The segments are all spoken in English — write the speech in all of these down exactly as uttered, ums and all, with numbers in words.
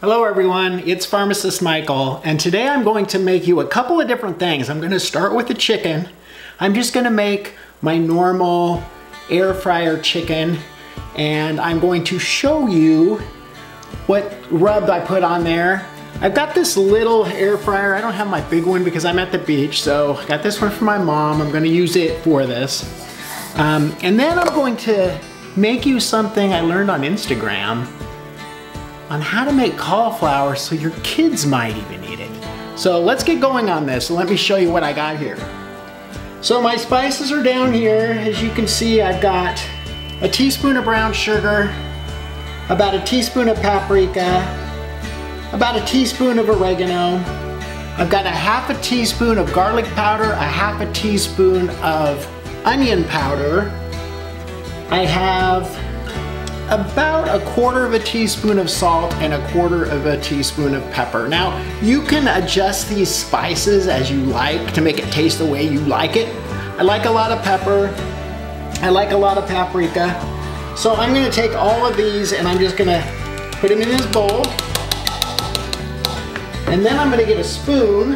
Hello everyone, it's Pharmacist Michael, and today I'm going to make you a couple of different things. I'm gonna start with the chicken. I'm just gonna make my normal air fryer chicken, and I'm going to show you what rub I put on there. I've got this little air fryer. I don't have my big one because I'm at the beach, so I got this one for my mom. I'm gonna use it for this. Um, and then I'm going to make you something I learned on Instagram on how to make cauliflower so your kids might even eat it. So let's get going on this and let me show you what I got here. So my spices are down here. As you can see, I've got a teaspoon of brown sugar, about a teaspoon of paprika, about a teaspoon of oregano. I've got a half a teaspoon of garlic powder, a half a teaspoon of onion powder. I have about a quarter of a teaspoon of salt and a quarter of a teaspoon of pepper. Now, you can adjust these spices as you like to make it taste the way you like it. I like a lot of pepper. I like a lot of paprika. So I'm gonna take all of these and I'm just gonna put them in this bowl. And then I'm gonna get a spoon.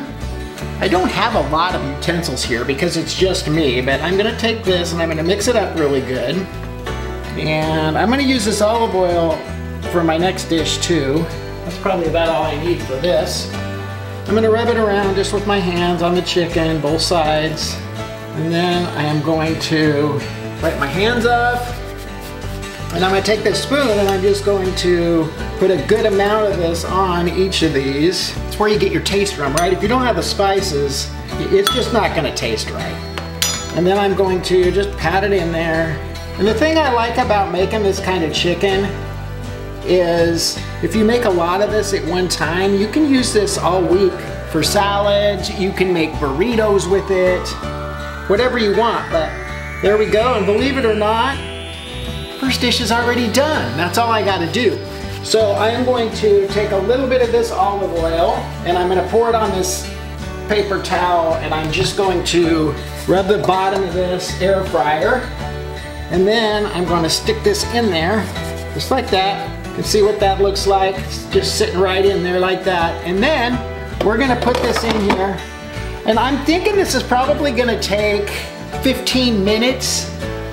I don't have a lot of utensils here because it's just me, but I'm gonna take this and I'm gonna mix it up really good. And I'm gonna use this olive oil for my next dish too. That's probably about all I need for this. I'm gonna rub it around just with my hands on the chicken, both sides. And then I am going to wipe my hands off. And I'm gonna take this spoon and I'm just going to put a good amount of this on each of these. It's where you get your taste from, right? If you don't have the spices, it's just not gonna taste right. And then I'm going to just pat it in there. And the thing I like about making this kind of chicken is if you make a lot of this at one time, you can use this all week for salads, you can make burritos with it, whatever you want, but there we go. And believe it or not, first dish is already done. That's all I gotta do. So I am going to take a little bit of this olive oil and I'm gonna pour it on this paper towel and I'm just going to rub the bottom of this air fryer. And then I'm gonna stick this in there, just like that. You can see what that looks like. It's just sitting right in there like that. And then we're gonna put this in here. And I'm thinking this is probably gonna take fifteen minutes.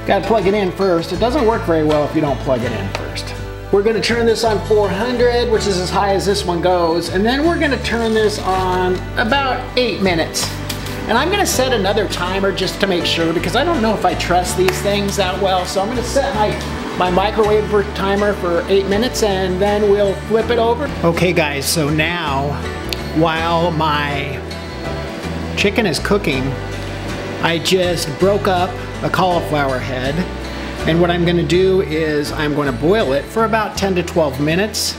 Gotta plug it in first. It doesn't work very well if you don't plug it in first. We're gonna turn this on four hundred, which is as high as this one goes. And then we're gonna turn this on about eight minutes. And I'm gonna set another timer just to make sure because I don't know if I trust these things that well. So I'm gonna set my, my microwave timer for eight minutes and then we'll flip it over. Okay guys, so now while my chicken is cooking, I just broke up a cauliflower head. And what I'm gonna do is I'm gonna boil it for about ten to twelve minutes.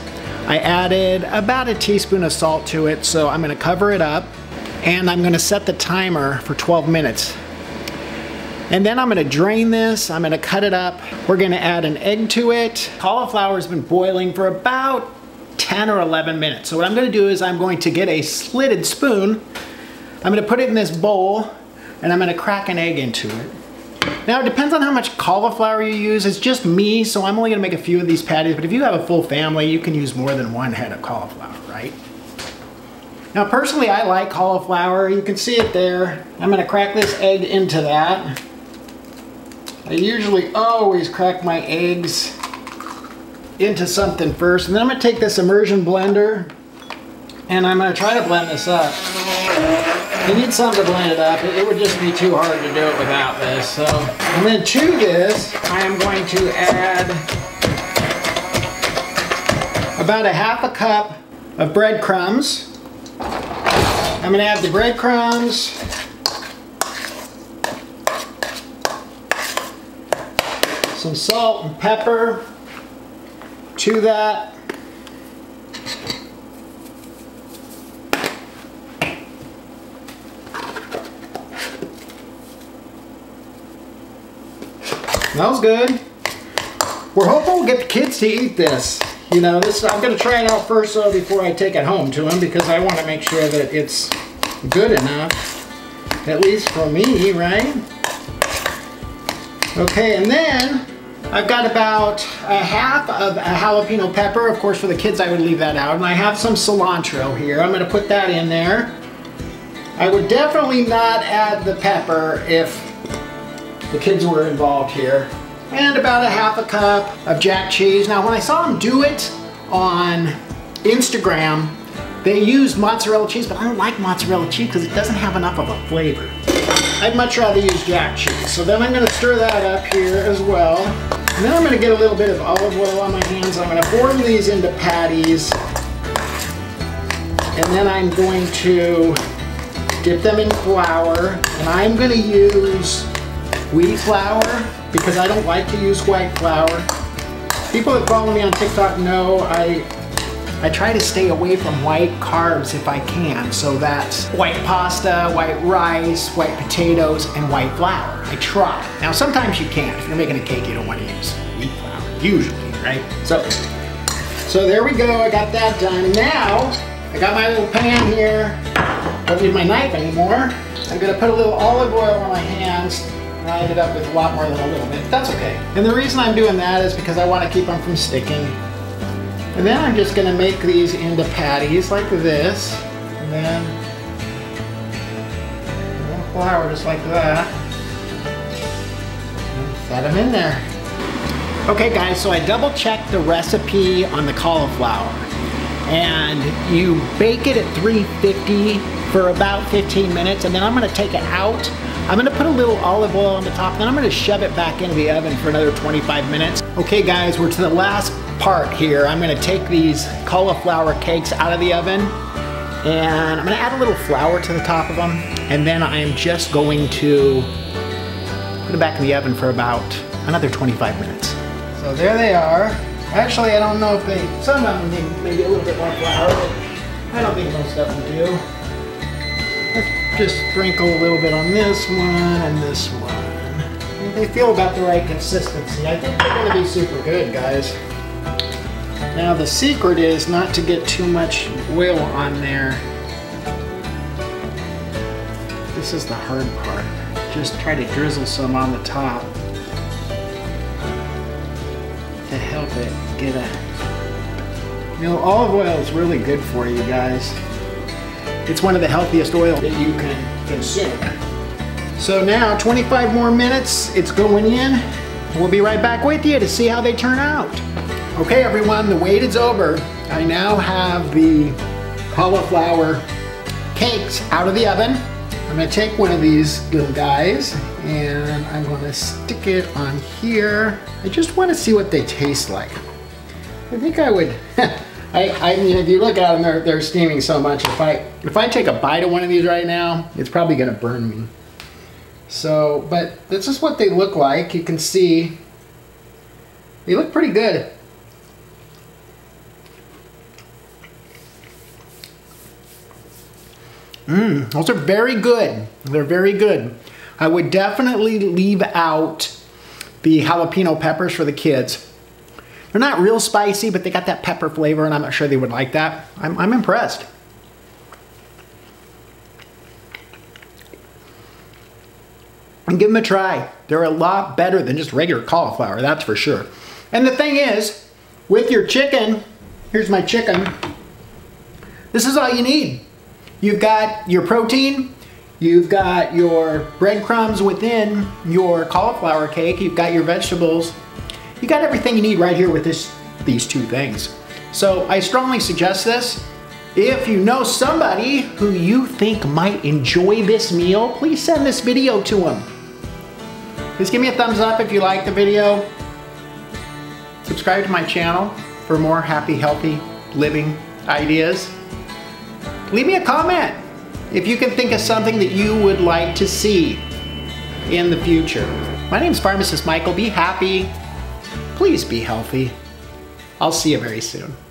I added about a teaspoon of salt to it, so I'm gonna cover it up. And I'm gonna set the timer for twelve minutes. And then I'm gonna drain this, I'm gonna cut it up. We're gonna add an egg to it. Cauliflower's been boiling for about ten or eleven minutes. So what I'm gonna do is I'm going to get a slitted spoon, I'm gonna put it in this bowl, and I'm gonna crack an egg into it. Now it depends on how much cauliflower you use. It's just me, so I'm only gonna make a few of these patties, but if you have a full family, you can use more than one head of cauliflower, right? Now personally, I like cauliflower. You can see it there. I'm gonna crack this egg into that. I usually always crack my eggs into something first. And then I'm gonna take this immersion blender and I'm gonna try to blend this up. You need something to blend it up. It would just be too hard to do it without this. So, and then to this, I am going to add about a half a cup of breadcrumbs. I'm gonna add the breadcrumbs. Some salt and pepper to that. Smells good. We're hoping we'll get the kids to eat this. You know, this, I'm gonna try it out first though before I take it home to them because I wanna make sure that it's good enough, at least for me, right? Okay, and then I've got about a half of a jalapeno pepper. Of course, for the kids, I would leave that out. And I have some cilantro here. I'm gonna put that in there. I would definitely not add the pepper if the kids were involved here. And about a half a cup of jack cheese. Now, when I saw them do it on Instagram, they used mozzarella cheese, but I don't like mozzarella cheese because it doesn't have enough of a flavor. I'd much rather use jack cheese. So then I'm gonna stir that up here as well. And then I'm gonna get a little bit of olive oil on my hands. I'm gonna form these into patties. And then I'm going to dip them in flour. And I'm gonna use wheat flour because I don't like to use white flour. People that follow me on TikTok know I I try to stay away from white carbs if I can, so that's white pasta, white rice, white potatoes, and white flour. I try. Now sometimes you can't. If you're making a cake, you don't want to use wheat flour, usually, right? So, so there we go, I got that done. Now, I got my little pan here. I don't need my knife anymore. I'm gonna put a little olive oil on my hands. I ended up with a lot more than a little bit. That's okay. And the reason I'm doing that is because I want to keep them from sticking. And then I'm just going to make these into patties like this. And then more flour just like that. And set them in there. Okay guys, so I double checked the recipe on the cauliflower. And you bake it at three fifty for about fifteen minutes. And then I'm going to take it out. I'm gonna put a little olive oil on the top, then I'm gonna shove it back into the oven for another twenty-five minutes. Okay guys, we're to the last part here. I'm gonna take these cauliflower cakes out of the oven, and I'm gonna add a little flour to the top of them, and then I'm just going to put it back in the oven for about another twenty-five minutes. So there they are. Actually, I don't know if they, some of them need maybe a little bit more flour, but I don't think most of them do. Just sprinkle a little bit on this one and this one. They feel about the right consistency. I think they're gonna be super good, guys. Now the secret is not to get too much oil on there. This is the hard part. Just try to drizzle some on the top to help it get a... You know, olive oil is really good for you guys. It's one of the healthiest oils that you can consume. So now, twenty-five more minutes, it's going in. We'll be right back with you to see how they turn out. Okay everyone, the wait is over. I now have the cauliflower cakes out of the oven. I'm gonna take one of these little guys and I'm gonna stick it on here. I just wanna see what they taste like. I think I would, I, I mean, if you look at them, they're, they're steaming so much. If I, if I take a bite of one of these right now, it's probably gonna burn me. So, but this is what they look like. You can see, they look pretty good. Mmm, those are very good. They're very good. I would definitely leave out the jalapeno peppers for the kids. They're not real spicy, but they got that pepper flavor, and I'm not sure they would like that. I'm, I'm impressed. And give them a try. They're a lot better than just regular cauliflower, that's for sure. And the thing is, with your chicken, here's my chicken, this is all you need. You've got your protein, you've got your breadcrumbs within your cauliflower cake, you've got your vegetables, you got everything you need right here with this, these two things. So I strongly suggest this. If you know somebody who you think might enjoy this meal, please send this video to them. Please give me a thumbs up if you like the video. Subscribe to my channel for more happy, healthy living ideas. Leave me a comment if you can think of something that you would like to see in the future. My name's Pharmacist Michael. Be happy. Please be healthy. I'll see you very soon.